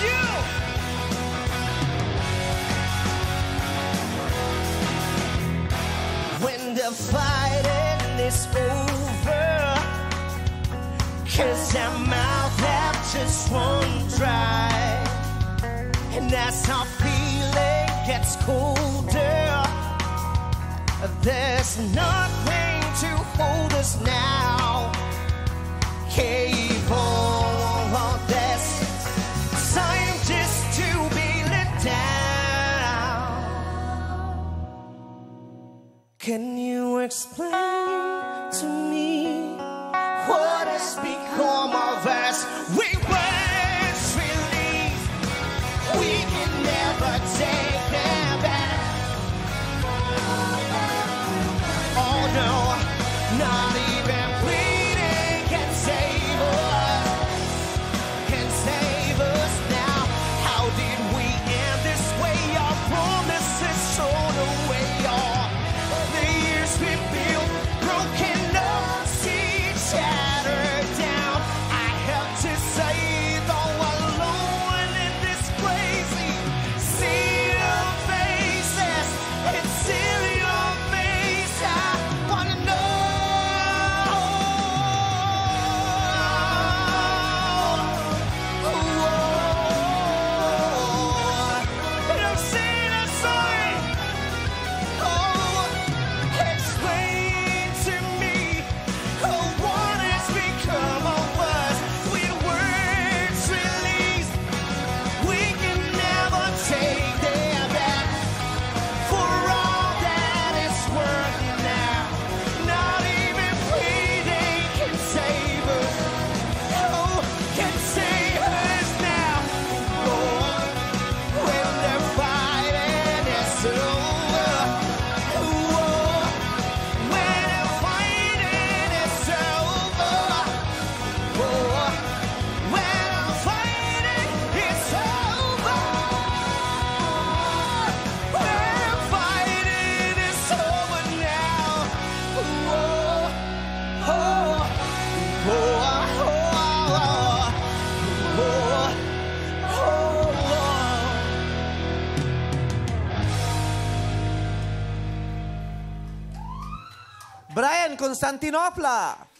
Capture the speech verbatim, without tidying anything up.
you. When the fighting is over, 'cause our mouth have just won't dry, and as our feeling gets colder, there's nothing to hold us now. Cave on, there's time just to be let down. Can you explain to me what has become of us? We once believed we can never take them back. Oh no, not even bleeding can save us, can save us now. How did we end this way? Our promises thrown away, all the years we built, broken up, see, shattered down. I helped to save all alone in this crazy sea of faces. It's silly. Brian Constantinopla.